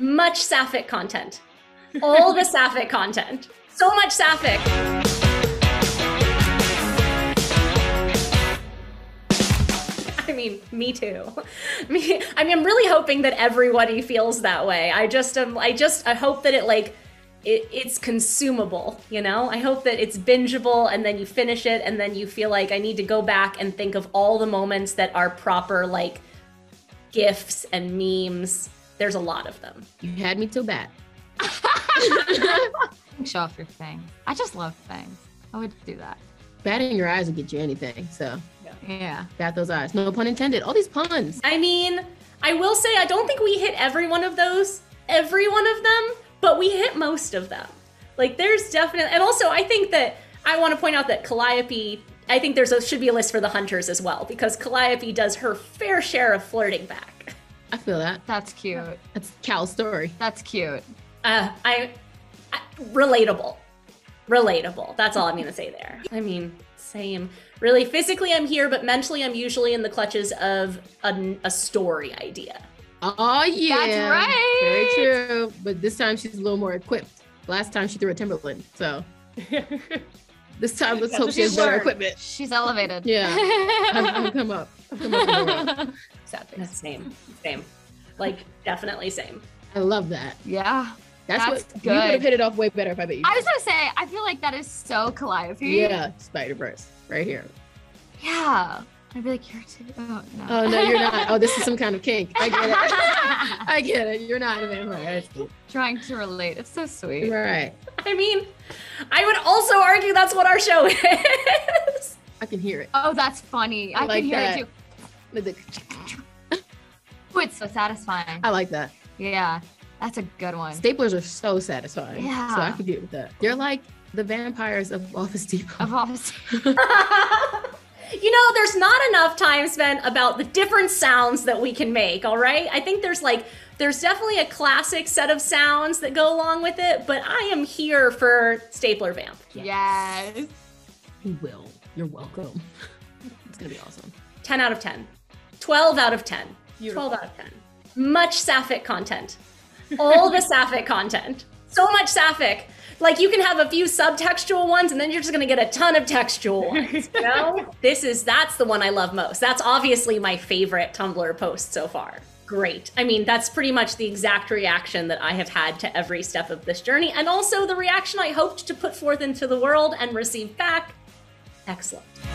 Much sapphic content. All the sapphic content. So much sapphic. I mean, me too. I mean, I'm really hoping that everybody feels that way. I hope that it's consumable, you know? I hope that it's bingeable and then you finish it and then you feel like I need to go back and think of all the moments that are proper, like GIFs and memes. There's a lot of them. You had me too bad. Show off your thing. I just love things. I would do that. Batting your eyes will get you anything, so. Yeah. Bat those eyes, no pun intended. All these puns. I mean, I will say, I don't think we hit every one of them, but we hit most of them. Like there's definitely, and also I think that I want to point out that Calliope, I think should be a list for the hunters as well, because Calliope does her fair share of flirting back. I feel that. That's cute. That's Cal's story. That's cute. Relatable. That's all I'm gonna say there. I mean, same. Really, physically I'm here, but mentally I'm usually in the clutches of a story idea. Oh yeah, that's right. Very true. But this time she's a little more equipped. Last time she threw a Timberland, so this time let's hope she has better equipment. She's elevated. Yeah, I've come up. Exactly. That's same. Like definitely same. I love that. Yeah. That's good. You would have hit it off way better if I bet you. I was gonna say, I feel like that is so Calliope. Yeah, Spider Verse, right here. Yeah, I'd be like, you're too. Oh no. Oh no, you're not. Oh, this is some kind of kink. I get it. I get it. You're not. Right. Trying to relate. It's so sweet. Right. I mean, I would also argue that's what our show is. I can hear it. Oh, that's funny. I like can hear that. It too. With the... Oh, it's so satisfying. I like that. Yeah. That's a good one. Staplers are so satisfying. Yeah. So I could get with that. They're like the vampires of Office Depot. You know, there's not enough time spent about the different sounds that we can make, all right? I think there's definitely a classic set of sounds that go along with it, but I am here for Stapler Vamp. Yes. You will. You're welcome. It's gonna be awesome. 10 out of 10. 12 out of 10. Beautiful. 12 out of 10. Much sapphic content. All the sapphic content. So much sapphic. Like you can have a few subtextual ones and then you're just gonna get a ton of textual ones, you know? That's the one I love most. That's obviously my favorite Tumblr post so far. Great. I mean, that's pretty much the exact reaction that I have had to every step of this journey, and also the reaction I hoped to put forth into the world and receive back. Excellent.